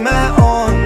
my own.